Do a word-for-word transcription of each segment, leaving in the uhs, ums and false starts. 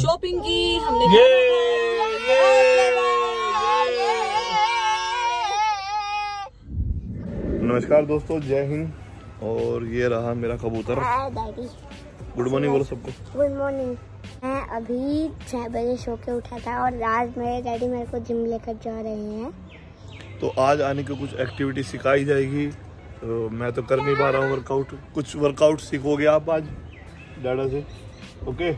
Shopping की हमने ये, ये, ये, ये। नमस्कार दोस्तों, जय हिंद। और ये रहा मेरा कबूतर। गुड मॉर्निंग बोलो सबको। Good morning. मैं अभी छह बजे सो के उठा था और आज मेरे डैडी मेरे को जिम लेकर जा रहे हैं। तो आज आने की कुछ एक्टिविटी सिखाई जाएगी। तो मैं तो कर नहीं पा रहा हूँ वर्कआउट। कुछ वर्कआउट सीखोगे आप आज डैडा से? ओके,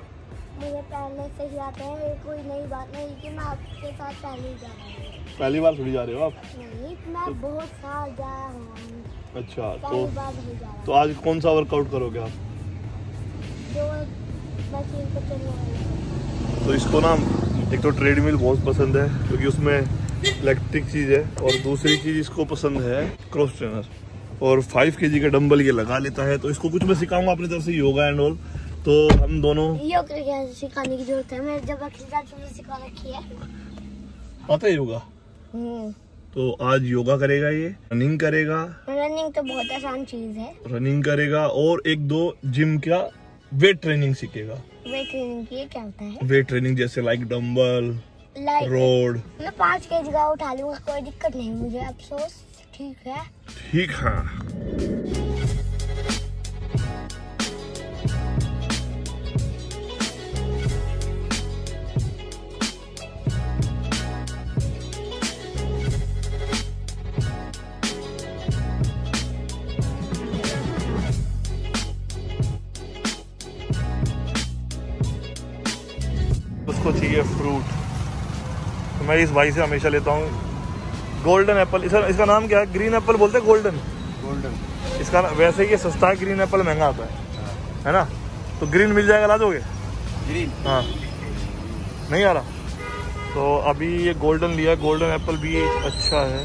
मुझे पहले से ही आता है, कोई नई बात नहीं कि मैं आपके साथ पहले ही जा रहा हूँ। पहली बार थोड़ी जा रहे हो आप? नहीं, मैं बहुत साल जा रहा हूँ। अच्छा, तो तो आज कौन सा वर्कआउट करोगे आप? जो मशीन पर चलने वाला। तो इसको ना, एक तो ट्रेडमिल बहुत पसंद है क्योंकि उसमें इलेक्ट्रिक चीज़ है, और दूसरी चीज़ इसको पसंद है क्रॉस ट्रेनर, और फाइव के जी का डम्बल ये लगा लेता है। तो इसको कुछ मैं सिखाऊंगा अपनी तरफ से, योगा एंड ऑल। तो हम दोनों योगा सिखाने की जरूरत है। मैं जब तुमने सिखा रखी है, पता है योगा। तो आज योगा करेगा, ये रनिंग करेगा। रनिंग तो बहुत आसान चीज है। रनिंग करेगा और एक दो जिम का वेट ट्रेनिंग सीखेगा। वेट ट्रेनिंग की क्या होता है? वेट ट्रेनिंग जैसे लाइक डम्बल, रोड। मैं पाँच के जगह उठा लूंगा, कोई दिक्कत नहीं मुझे, अफसोस। ठीक है, ठीक है। उसको चाहिए फ्रूट, तो मैं इस भाई से हमेशा लेता हूँ गोल्डन एप्पल। इसका इसका नाम क्या है? ग्रीन एप्पल बोलते हैं, गोल्डन गोल्डन इसका। वैसे ये सस्ता है, ग्रीन एप्पल महंगा आता है, है ना? तो ग्रीन मिल जाएगा, ला दोगे ग्रीन? हाँ, नहीं आ रहा। तो अभी ये गोल्डन लिया, गोल्डन एप्पल भी अच्छा है।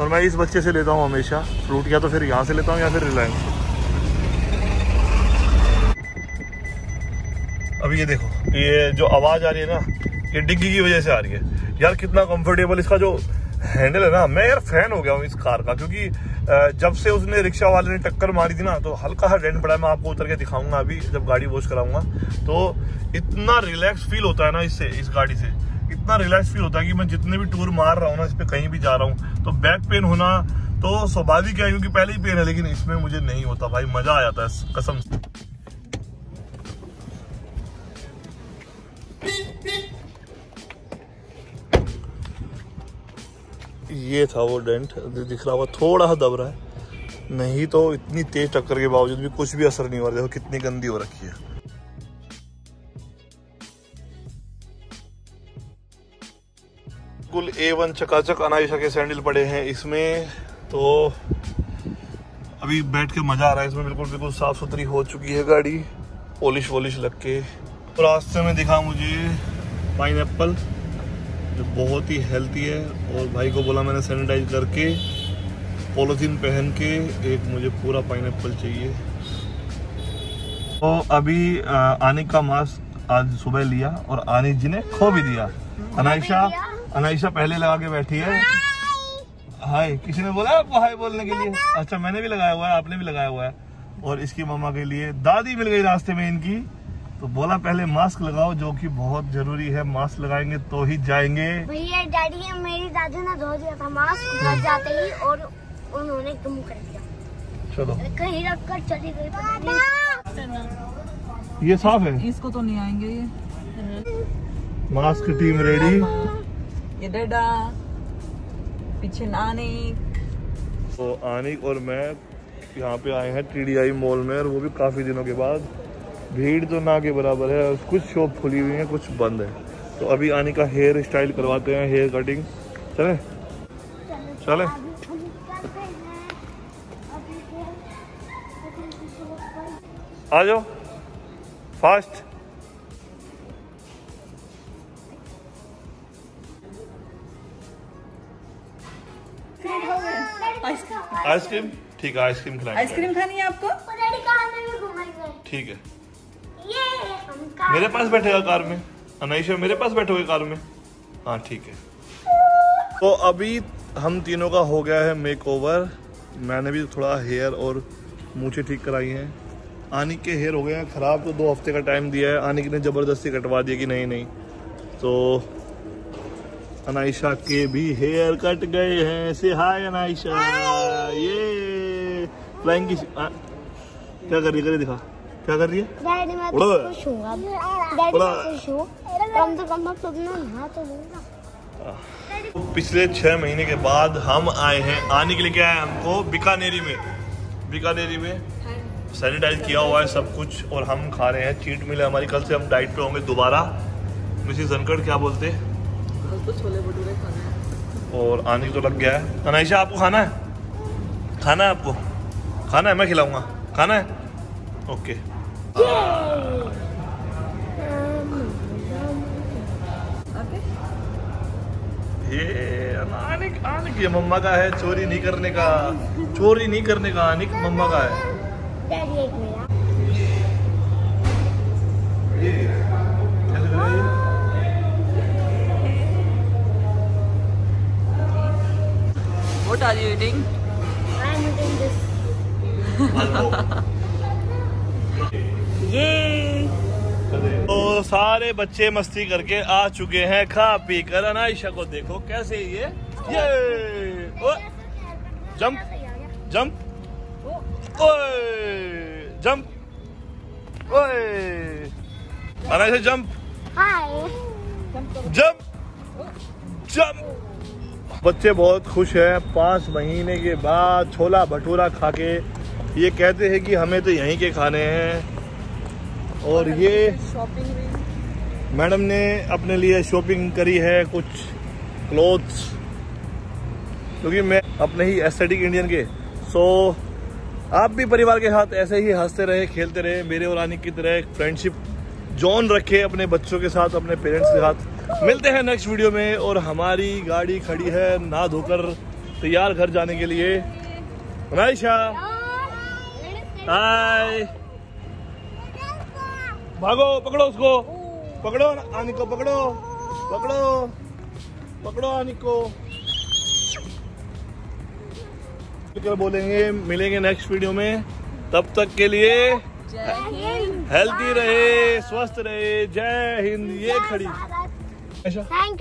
और मैं इस बच्चे से लेता हूँ हमेशा फ्रूट, या तो फिर यहाँ से लेता हूँ या फिर रिलायंस से। अभी ये देखो, ये जो आवाज़ आ रही है ना, ये डिग्गी की वजह से आ रही है। यार कितना कंफर्टेबल इसका जो हैंडल है ना। मैं यार फैन हो गया हूँ इस कार का, क्योंकि जब से उसने रिक्शा वाले ने टक्कर मारी थी ना, तो हल्का सा डेंट पड़ा है। मैं आपको उतर के दिखाऊंगा अभी जब गाड़ी वॉश कराऊंगा। तो इतना रिलैक्स फील होता है ना इससे, इस गाड़ी से इतना रिलैक्स फील होता है कि मैं जितने भी टूर मार रहा हूँ ना, इस पर कहीं भी जा रहा हूँ, तो बैक पेन होना तो स्वाभाविक है क्योंकि पहले ही पेन है, लेकिन इसमें मुझे नहीं होता भाई। मज़ा आ जाता है कसम से। ये था वो डेंट, दिख रहा हुआ थोड़ा सा दब रहा है, नहीं तो इतनी तेज टक्कर के बावजूद भी कुछ भी असर नहीं हो रहा। देखो कितनी गंदी हो रखी है। बिल्कुल ए वन चकाचक अनायशा के सैंडल पड़े हैं इसमें। तो अभी बैठ के मजा आ रहा है इसमें। बिल्कुल बिल्कुल साफ सुथरी हो चुकी है गाड़ी, पॉलिश वॉलिश लग के। तो रास्ते में दिखा मुझे पाइनएप्पल, जो बहुत ही हेल्थी है, और भाई को बोला मैंने सैनिटाइज करके पॉलीथीन पहन के, एक मुझे पूरा पाइनएप्पल चाहिए। तो अभी आनिक का मास्क आज सुबह लिया और आनिक जी ने खो भी दिया। अनायशा अनायशा पहले लगा के बैठी है। हाय, किसी ने बोला आपको हाय बोलने के लिए? अच्छा, मैंने भी लगाया हुआ है, आपने भी लगाया हुआ है। और इसकी मामा के लिए दादी मिल गई रास्ते में इनकी, तो बोला पहले मास्क लगाओ, जो कि बहुत जरूरी है। मास्क लगाएंगे तो ही जाएंगे। भैया डैडी है, मेरी दादी ने धो दिया था मास्क घर जाते ही, और उन्होंने गुम कर दिया। चलो कहीं रख कर चली गई। ये साफ है, इसको तो नहीं आएंगे ये। Mask team ready. ये डैडा पीछे, आनिक। तो आनिक और मैं यहाँ पे आए हैं टीडीआई मॉल में, और वो भी काफी दिनों के बाद। भीड़ तो ना के बराबर है, और कुछ शॉप खुली हुई है, कुछ बंद है। तो अभी आने का हेयर स्टाइल करवाते हैं, हेयर कटिंग। चले चले आ जाओ फास्ट। आइसक्रीम, ठीक है, आइसक्रीम खिलाएं। आइसक्रीम खानी है आपको? ठीक है, मेरे पास बैठेगा कार में। अनायशा मेरे पास बैठोगे कार में? हाँ ठीक है। तो अभी हम तीनों का हो गया है मेकओवर। मैंने भी थोड़ा हेयर और मूछें ठीक कराई हैं, आहनिक के हेयर हो गए हैं ख़राब, तो दो हफ्ते का टाइम दिया है। आहनिक ने ज़बरदस्ती कटवा दिया कि नहीं नहीं, तो अनायशा के भी हेयर कट गए हैं। से हाय अनायशा। ये फ्लाइंग की आ, क्या कर रही है? दिखा क्या कर रही है। डैडी मैं तो खुश हूं, डैडी मैं खुश हूं, कम से कम आप लोग ना नहा तो लेना। पिछले छह महीने के बाद हम आए हैं। आने के लिए क्या है, हमको बीकानेरी में बीकानेरी में सैनिटाइज किया हुआ है सब कुछ, और हम खा रहे हैं चीट मील हमारी। कल से हम डाइट पे होंगे दोबारा। मिसेस धनखड़ क्या बोलते हैं? तो छोले भटूरे खाना है। और आने को तो लग गया है। अनायशा आपको खाना है, खाना है आपको खाना है, मैं खिलाऊंगा। खाना है, ओके। ये आनिक आनिक ये मम्मा का है, चोरी नहीं करने का, चोरी नहीं करने का आनिक मम्मा का है। ये what are you eating? I am eating this. ये तो सारे बच्चे मस्ती करके आ चुके हैं खा पी कर। अनायशा को देखो कैसे ये ये ओ जंप जंप ओए जंप ओए अनायशा जंप जंप जंप। बच्चे बहुत खुश हैं, पाँच महीने के बाद छोला भटूरा खा के। ये कहते हैं कि हमें तो यहीं के खाने हैं। और ये शॉपिंग भी मैडम ने अपने लिए शॉपिंग करी है, कुछ क्लोथ्स, क्योंकि मैं अपने ही एस्थेटिक इंडियन के। सो आप भी परिवार के साथ ऐसे ही हंसते रहे, खेलते रहे, मेरे और आनिक की तरह फ्रेंडशिप जोन रखे अपने बच्चों के साथ, अपने पेरेंट्स के साथ। मिलते हैं नेक्स्ट वीडियो में। और हमारी गाड़ी खड़ी है ना धोकर, तैयार घर जाने के लिए। अनायशा हाय, भागो, पकड़ो उसको, पकड़ो आनिक को, पकड़ो पकड़ो पकड़ो आनिक को। बोलेंगे मिलेंगे नेक्स्ट वीडियो में, तब तक के लिए हेल्थी रहे, स्वस्थ रहे, जय हिंद। ये खड़ी। Thank you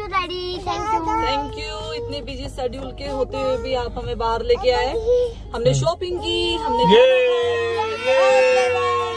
daddy, thank you thank you. इतने बिजी शेड्यूल के होते हुए भी आप हमें बाहर लेके आए। हमने शॉपिंग की, हमने ये, ये, ये, ये, ये, ये,